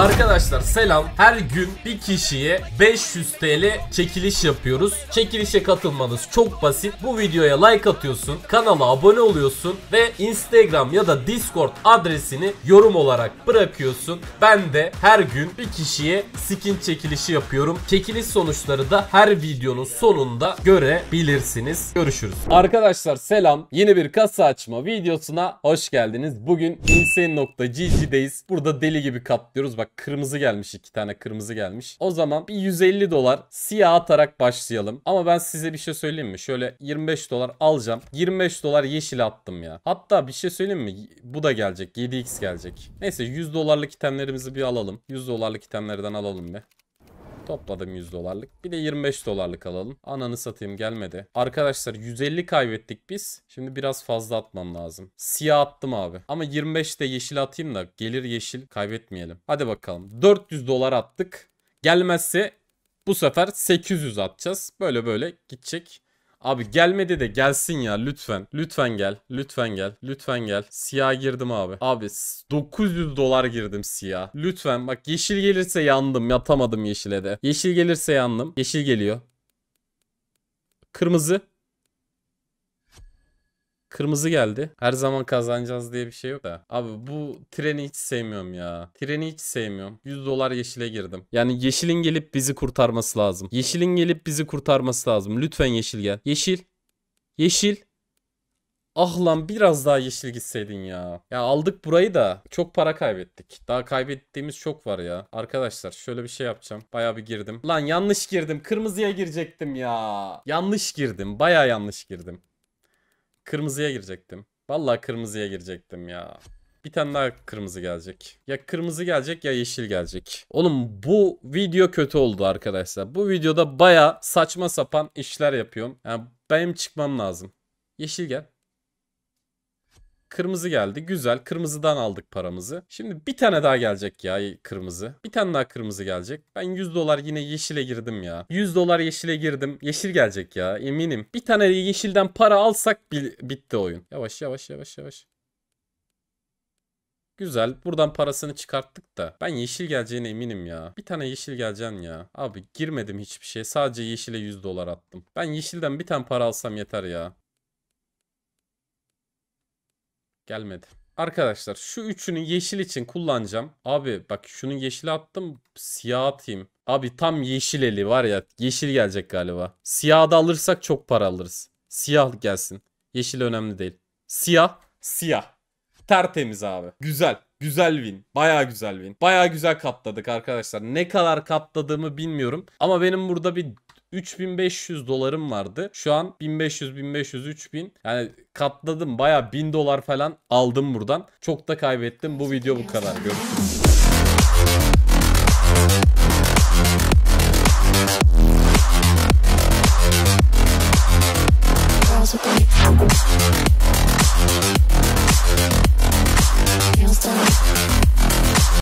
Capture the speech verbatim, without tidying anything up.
Arkadaşlar selam. Her gün bir kişiye beş yüz TL çekiliş yapıyoruz. Çekilişe katılmanız çok basit. Bu videoya like atıyorsun, kanala abone oluyorsun ve Instagram ya da Discord adresini yorum olarak bırakıyorsun. Ben de her gün bir kişiye skin çekilişi yapıyorum. Çekiliş sonuçları da her videonun sonunda görebilirsiniz. Görüşürüz. Arkadaşlar selam. Yeni bir kasa açma videosuna hoş geldiniz. Bugün insane nokta g g'deyiz. Burada deli gibi katlıyoruz. Bak kırmızı gelmiş, iki tane kırmızı gelmiş. O zaman bir yüz elli dolar siyah atarak başlayalım. Ama ben size bir şey söyleyeyim mi? Şöyle yirmi beş dolar alacağım. yirmi beş dolar yeşil attım ya. Hatta bir şey söyleyeyim mi? Bu da gelecek. yedi x gelecek. Neyse yüz dolarlık itemlerimizi bir alalım. yüz dolarlık itemlerden alalım be. Topladım yüz dolarlık. Bir de yirmi beş dolarlık alalım. Ananı satayım, gelmedi. Arkadaşlar yüz elli kaybettik biz. Şimdi biraz fazla atmam lazım. Siyah attım abi. Ama yirmi beş de yeşil atayım da gelir, yeşil kaybetmeyelim. Hadi bakalım. dört yüz dolar attık. Gelmezse bu sefer sekiz yüz atacağız. Böyle böyle gidecek. Abi gelmedi de gelsin ya, lütfen. Lütfen gel. Lütfen gel. Lütfen gel. Siyah girdim abi. Abi dokuz yüz dolar girdim siyah. Lütfen bak, yeşil gelirse yandım. Yatamadım yeşile de. Yeşil gelirse yandım. Yeşil geliyor. Kırmızı. Kırmızı geldi. Her zaman kazanacağız diye bir şey yok da. Abi bu treni hiç sevmiyorum ya. Treni hiç sevmiyorum. yüz dolar yeşile girdim. Yani yeşilin gelip bizi kurtarması lazım. Yeşilin gelip bizi kurtarması lazım. Lütfen yeşil gel. Yeşil. Yeşil. Ah lan, biraz daha yeşil gitseydin ya. Ya aldık burayı da çok para kaybettik. Daha kaybettiğimiz çok var ya. Arkadaşlar şöyle bir şey yapacağım. Bayağı bir girdim. Lan yanlış girdim. Kırmızıya girecektim ya. Yanlış girdim. Bayağı yanlış girdim. Kırmızıya girecektim. Vallahi kırmızıya girecektim ya. Bir tane daha kırmızı gelecek. Ya kırmızı gelecek ya yeşil gelecek. Oğlum bu video kötü oldu arkadaşlar. Bu videoda baya saçma sapan işler yapıyorum. Yani benim çıkmam lazım. Yeşil gel. Kırmızı geldi. Güzel. Kırmızıdan aldık paramızı. Şimdi bir tane daha gelecek ya kırmızı. Bir tane daha kırmızı gelecek. Ben yüz dolar yine yeşile girdim ya. yüz dolar yeşile girdim. Yeşil gelecek ya. Eminim. Bir tane yeşilden para alsak bitti oyun. Yavaş yavaş yavaş yavaş. Güzel. Buradan parasını çıkarttık da. Ben yeşil geleceğine eminim ya. Bir tane yeşil geleceksin ya. Abi girmedim hiçbir şeye. Sadece yeşile yüz dolar attım. Ben yeşilden bir tane para alsam yeter ya. Gelmedi. Arkadaşlar şu üçünü yeşil için kullanacağım. Abi bak şunu yeşile attım. Siyah atayım. Abi tam yeşil eli var ya. Yeşil gelecek galiba. Siyah da alırsak çok para alırız. Siyah gelsin. Yeşil önemli değil. Siyah. Siyah. Tertemiz abi. Güzel. Güzel win. Bayağı güzel win. Bayağı güzel katladık arkadaşlar. Ne kadar katladığımı bilmiyorum. Ama benim burada bir üç bin beş yüz dolarım vardı. Şu an bin beş yüz bin beş yüz üç bin. Yani katladım. Bayağı bin dolar falan aldım buradan. Çok da kaybettim. Bu video bu kadar. Görüşürüz.